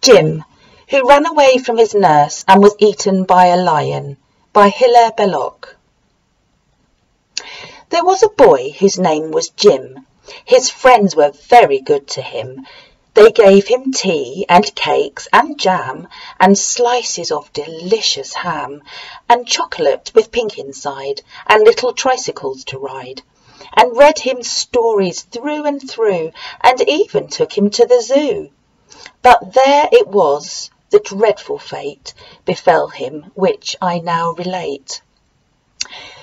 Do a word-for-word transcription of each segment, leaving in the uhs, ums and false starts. Jim, who ran away from his nurse and was eaten by a lion, by Hilaire Belloc. There was a boy whose name was Jim. His friends were very good to him. They gave him tea and cakes and jam and slices of delicious ham and chocolate with pink inside and little tricycles to ride, and read him stories through and through and even took him to the zoo. But there it was, the dreadful fate befell him, which I now relate.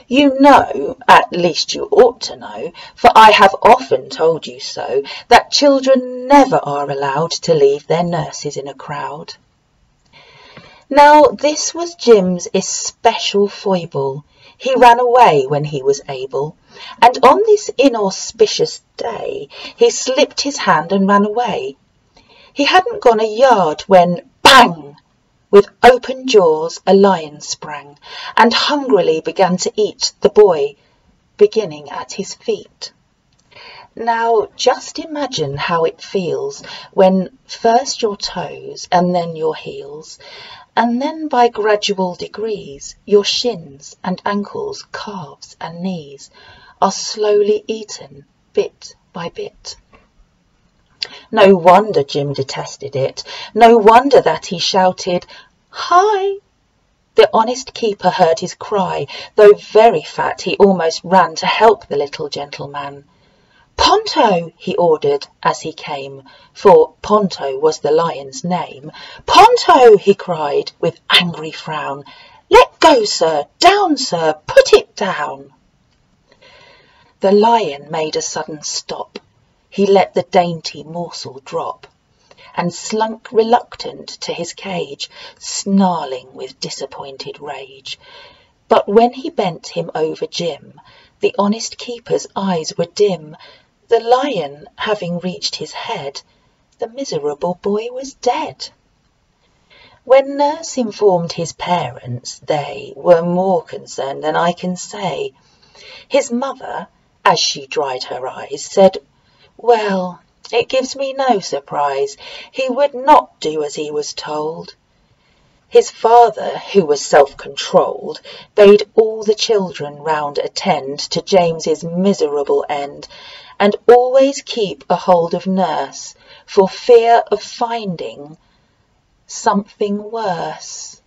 You know, at least you ought to know, for I have often told you so, that children never are allowed to leave their nurses in a crowd. Now this was Jim's especial foible. He ran away when he was able, and on this inauspicious day he slipped his hand and ran away. He hadn't gone a yard when, bang! With open jaws a lion sprang, and hungrily began to eat the boy, beginning at his feet. Now just imagine how it feels when first your toes, and then your heels, and then by gradual degrees your shins and ankles, calves and knees are slowly eaten bit by bit. No wonder Jim detested it. No wonder that he shouted, "Hi!" The honest keeper heard his cry. Though very fat, he almost ran to help the little gentleman. "Ponto!" he ordered as he came, for Ponto was the lion's name. "Ponto!" he cried with angry frown. "Let go, sir! Down, sir! Put it down!" The lion made a sudden stop. He let the dainty morsel drop, and slunk reluctant to his cage, snarling with disappointed rage. But when he bent him over Jim, the honest keeper's eyes were dim. The lion having reached his head, the miserable boy was dead. When nurse informed his parents, they were more concerned than I can say. His mother, as she dried her eyes, said, "Well, it gives me no surprise. He would not do as he was told." His father, who was self-controlled, bade all the children round attend to James's miserable end, and always keep a hold of nurse, for fear of finding something worse.